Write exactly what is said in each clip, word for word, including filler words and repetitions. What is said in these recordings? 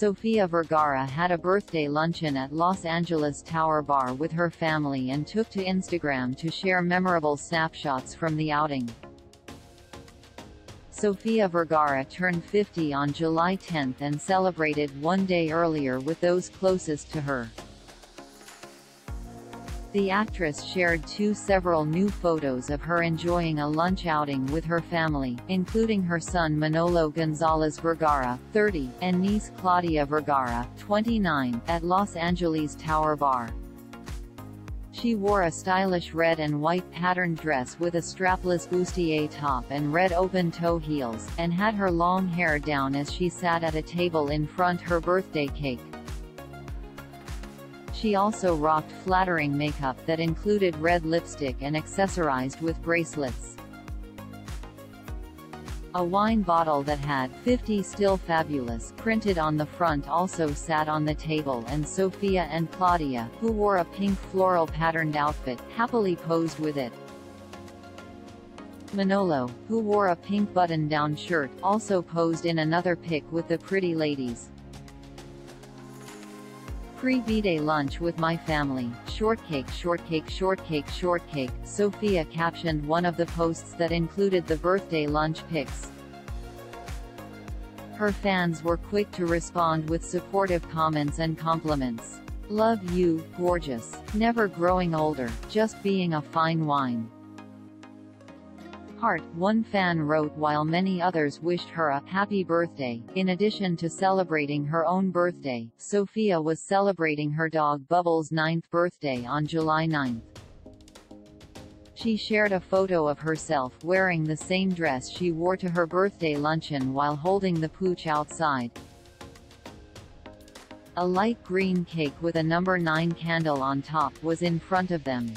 Sofia Vergara had a birthday luncheon at Los Angeles Tower Bar with her family and took to Instagram to share memorable snapshots from the outing. Sofia Vergara turned fifty on July tenth and celebrated one day earlier with those closest to her. The actress shared two several new photos of her enjoying a lunch outing with her family, including her son Manolo Gonzalez Vergara, thirty, and niece Claudia Vergara, twenty-nine, at Los Angeles Tower Bar. She wore a stylish red and white patterned dress with a strapless bustier top and red open-toe heels, and had her long hair down as she sat at a table in front her birthday cake. She also rocked flattering makeup that included red lipstick and accessorized with bracelets. A wine bottle that had fifty Still Fabulous printed on the front also sat on the table, and Sofia and Claudia, who wore a pink floral patterned outfit, happily posed with it. Manolo, who wore a pink button-down shirt, also posed in another pic with the pretty ladies. Pre-B-Day lunch with my family, shortcake shortcake shortcake shortcake, Sofia captioned one of the posts that included the birthday lunch pics. Her fans were quick to respond with supportive comments and compliments. Love you, gorgeous. Never growing older, just being a fine wine. Heart, one fan wrote, while many others wished her a happy birthday. In addition to celebrating her own birthday, Sofia was celebrating her dog Bubble's ninth birthday on July ninth. She shared a photo of herself wearing the same dress she wore to her birthday luncheon while holding the pooch outside. A light green cake with a number nine candle on top was in front of them.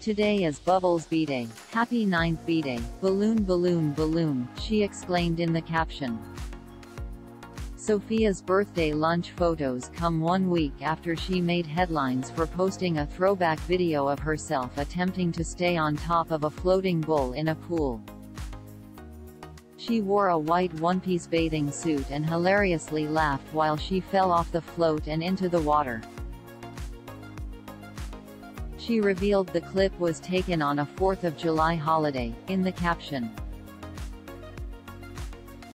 Today is Bubble's B-Day, happy ninth B-Day, balloon balloon balloon, she exclaimed in the caption. Sofia's birthday lunch photos come one week after she made headlines for posting a throwback video of herself attempting to stay on top of a floating bowl in a pool. She wore a white one-piece bathing suit and hilariously laughed while she fell off the float and into the water. She revealed the clip was taken on a fourth of July holiday, in the caption.